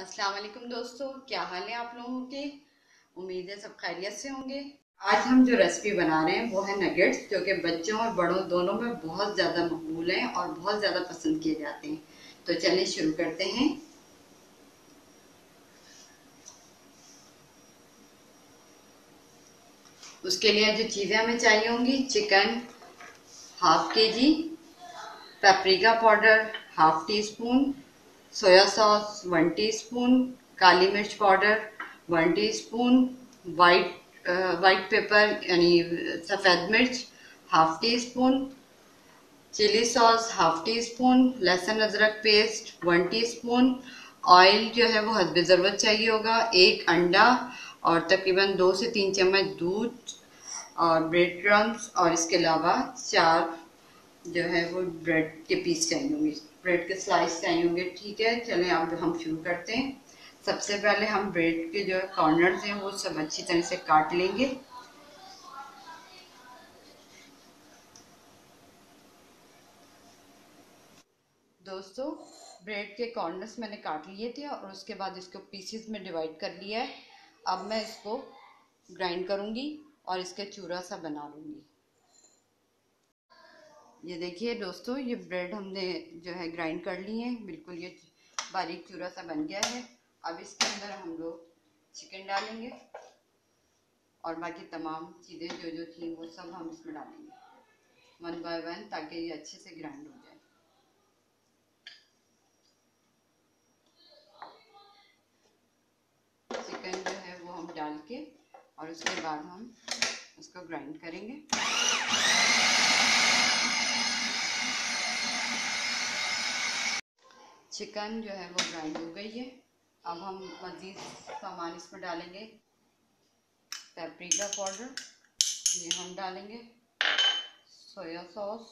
अस्सलाम वालेकुम दोस्तों, क्या हाल है आप लोगों के। उम्मीद है सब खैरियत से होंगे। आज हम जो रेसिपी बना रहे हैं वो है नगेट्स, जो कि बच्चों और बड़ों दोनों में बहुत ज़्यादा मकबूल हैं और बहुत ज़्यादा पसंद किए जाते हैं। तो चलिए शुरू करते हैं। उसके लिए जो चीज़ें हमें चाहिए होंगी, chicken half kg, paprika powder half teaspoon, soya sauce 1 teaspoon, काली मिर्च पाउडर 1 टीस्पून, वाइट पेपर यानी सफ़ेद मिर्च half teaspoon, chilli sauce half teaspoon, लहसुन अदरक पेस्ट 1 टीस्पून, ऑयल जो है वो हस्ब ज़रूरत चाहिए होगा, 1 अंडा और तकरीबन 2 से 3 चम्मच दूध और ब्रेड क्रम्स, और इसके अलावा 4 जो है वो ब्रेड के पीस चाहिए होंगे, ब्रेड के स्लाइस चाहिए होंगे। ठीक है, चलें अब हम शुरू करते हैं। सबसे पहले हम ब्रेड के जो कॉर्नर्स हैं वो सब अच्छी तरह से काट लेंगे। दोस्तों, ब्रेड के कॉर्नर्स मैंने काट लिए थे और उसके बाद इसको पीसेस में डिवाइड कर लिया है। अब मैं इसको ग्राइंड करूंगी और इसके चूरा सा बना लूंगी। ये देखिए दोस्तों, ये ब्रेड हमने जो है ग्राइंड कर ली है, बिल्कुल ये बारीक चूरा सा बन गया है। अब इसके अंदर हम लोग चिकन डालेंगे और बाकी तमाम चीज़ें जो जो थी वो सब हम इसमें डालेंगे 1 बाय 1, ताकि ये अच्छे से ग्राइंड हो जाए। चिकन जो है वो हम डाल के और उसके बाद हम उसको ग्राइंड करेंगे। चिकन जो है वो ग्राइंड हो गई है। अब हम मज़ीद सामान इसमें डालेंगे। पेपरिका पाउडर ये हम डालेंगे, सोया सॉस,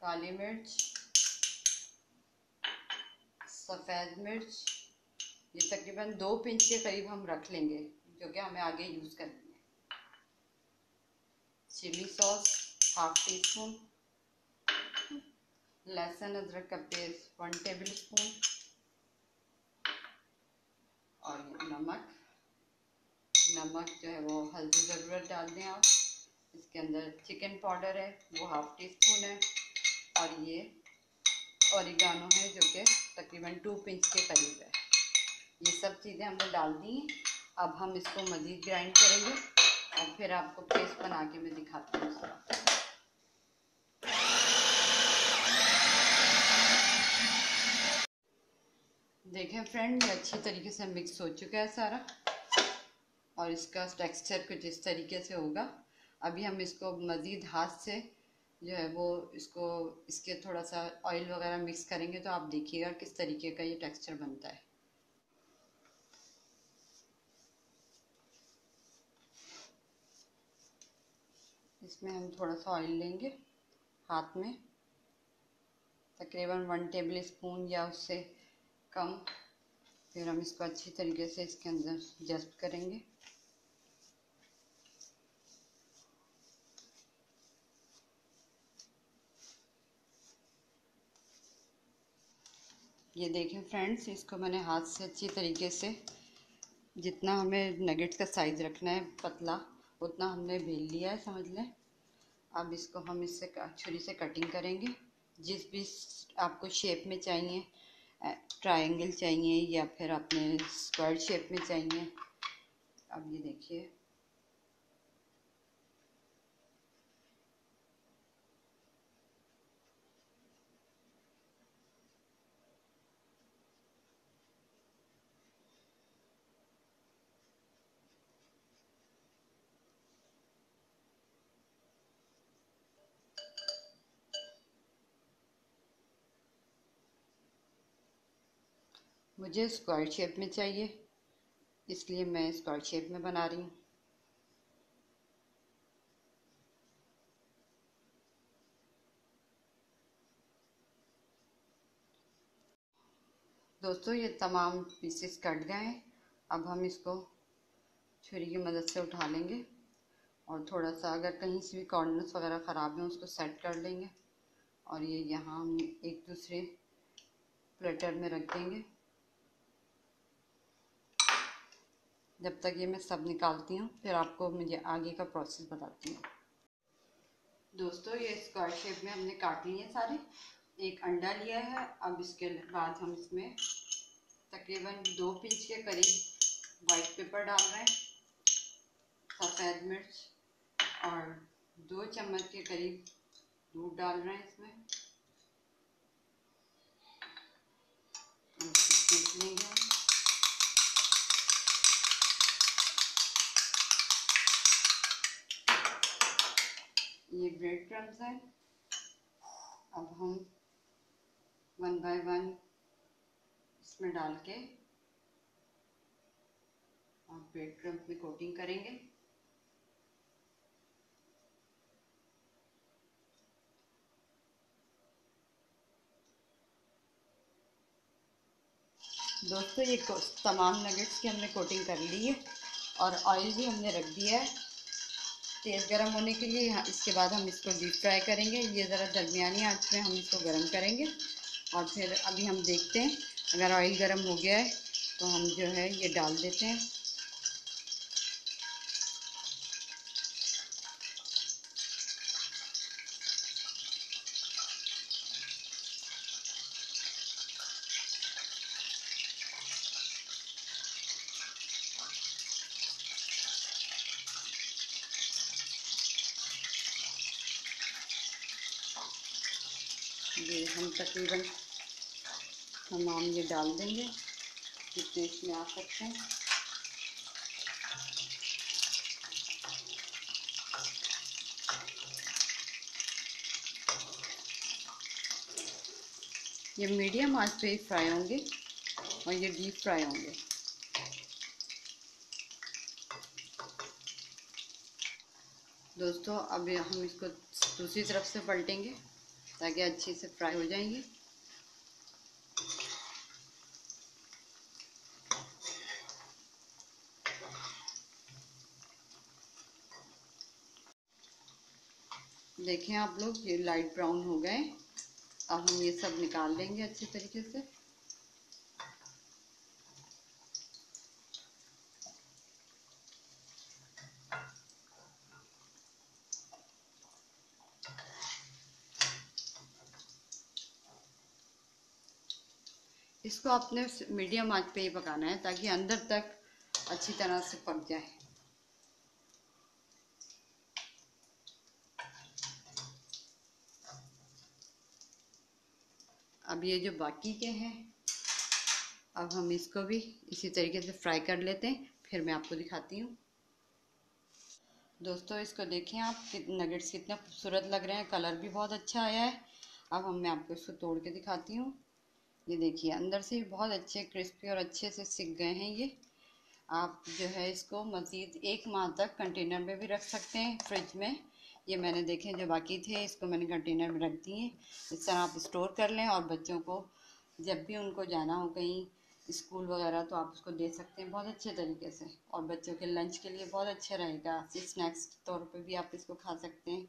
काली मिर्च, सफ़ेद मिर्च, ये तकरीबन 2 पिंच के करीब हम रख लेंगे, जो कि हमें आगे यूज़ करनी है। चिली सॉस हाफ टीस्पून, लहसुन अदरक का पेस्ट 1 टेबल स्पून और नमक जो है वो हल्दी ज़रूरत डाल दें आप। इसके अंदर चिकन पाउडर है वो हाफ टीस्पून है और ये ओरिगानो है जो कि तकरीबन 2 पिंच के करीब है। ये सब चीज़ें हमने डाल दी हैं। अब हम इसको मज़ीद ग्राइंड करेंगे और फिर आपको पेस्ट बना के मैं दिखाती हूँ उसका। देखें फ्रेंड, ये अच्छी तरीके से मिक्स हो चुका है सारा और इसका टेक्सचर कुछ इस तरीके से होगा। अभी हम इसको मज़ीद हाथ से जो है वो इसके थोड़ा सा ऑयल वगैरह मिक्स करेंगे, तो आप देखिएगा किस तरीके का ये टेक्सचर बनता है। इसमें हम थोड़ा सा ऑयल लेंगे हाथ में, तकरीबन 1 टेबल स्पून या उससे कम। फिर हम इसको अच्छी तरीके से इसके अंदर जस्ट करेंगे। ये देखें फ्रेंड्स, इसको मैंने हाथ से अच्छी तरीके से, जितना हमें नगेट्स का साइज़ रखना है पतला, उतना हमने बेल लिया है समझ लें। अब इसको हम इससे छुरी से कटिंग करेंगे, जिस भी आपको शेप में चाहिए, ट्रायंगल चाहिए या फिर आपने स्क्वायर शेप में चाहिए। अब ये देखिए, मुझे स्क्वायर शेप में चाहिए इसलिए मैं स्क्वायर शेप में बना रही हूँ। दोस्तों, ये तमाम पीसेस कट गए हैं। अब हम इसको छुरी की मदद से उठा लेंगे और थोड़ा सा अगर कहीं से भी कॉर्नर्स वगैरह ख़राब हैं उसको सेट कर लेंगे और ये यहाँ हम एक दूसरे प्लेटर में रख देंगे। जब तक ये मैं सब निकालती हूँ फिर आपको मुझे आगे का प्रोसेस बताती हूँ। दोस्तों ये स्क्वायर शेप में हमने काट लिए सारे। एक अंडा लिया है। अब इसके बाद हम इसमें तकरीबन 2 पिंच के करीब वाइट पेपर डाल रहे हैं, सफ़ेद मिर्च और 2 चम्मच के करीब दूध डाल रहे हैं इसमें। देख लेंगे हम। ये ब्रेड क्रम्स हैं। अब हम 1 बाय 1 इसमें डाल के और ब्रेड क्रम्स में कोटिंग करेंगे। दोस्तों ये तमाम नगेट्स की हमने कोटिंग कर ली है और ऑयल भी हमने रख दिया है तेज़ गरम होने के लिए। इसके बाद हम इसको डीप फ्राई करेंगे। ये ज़रा दरमियानी आंच पे हम इसको गरम करेंगे और फिर अभी हम देखते हैं। अगर ऑयल गरम हो गया है तो हम जो है ये डाल देते हैं। ये हम तकरीबन तमाम ये डाल देंगे जितने इसमें आ सकते हैं। ये मीडियम आंच पे फ्राई होंगे और ये डीप फ्राई होंगे। दोस्तों अब हम इसको दूसरी तरफ से पलटेंगे ताकि अच्छे से फ्राई हो जाएंगे। देखें आप लोग ये लाइट ब्राउन हो गए। अब हम ये सब निकाल लेंगे अच्छे तरीके से। इसको आपने मीडियम आंच पे ही पकाना है ताकि अंदर तक अच्छी तरह से पक जाए। अब ये जो बाकी के हैं अब हम इसको भी इसी तरीके से फ्राई कर लेते हैं, फिर मैं आपको दिखाती हूँ। दोस्तों इसको देखें आप, नगेट्स कितने खूबसूरत लग रहे हैं, कलर भी बहुत अच्छा आया है। अब मैं आपको इसको तोड़ के दिखाती हूँ। ये देखिए अंदर से बहुत अच्छे क्रिस्पी और अच्छे से सिक गए हैं। ये आप जो है इसको मज़ीद 1 माह तक कंटेनर में भी रख सकते हैं फ्रिज में। ये मैंने देखे जो बाकी थे इसको मैंने कंटेनर में रख दिए। इस तरह आप स्टोर कर लें और बच्चों को जब भी उनको जाना हो कहीं स्कूल वगैरह तो आप उसको दे सकते हैं बहुत अच्छे तरीके से। और बच्चों के लंच के लिए बहुत अच्छा रहेगा, स्नैक्स के तौर पर भी आप इसको खा सकते हैं।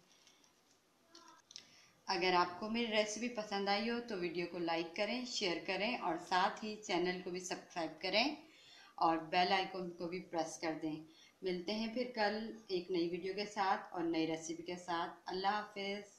अगर आपको मेरी रेसिपी पसंद आई हो तो वीडियो को लाइक करें, शेयर करें और साथ ही चैनल को भी सब्सक्राइब करें और बेल आइकॉन को भी प्रेस कर दें। मिलते हैं फिर कल एक नई वीडियो के साथ और नई रेसिपी के साथ। अल्लाह हाफिज़।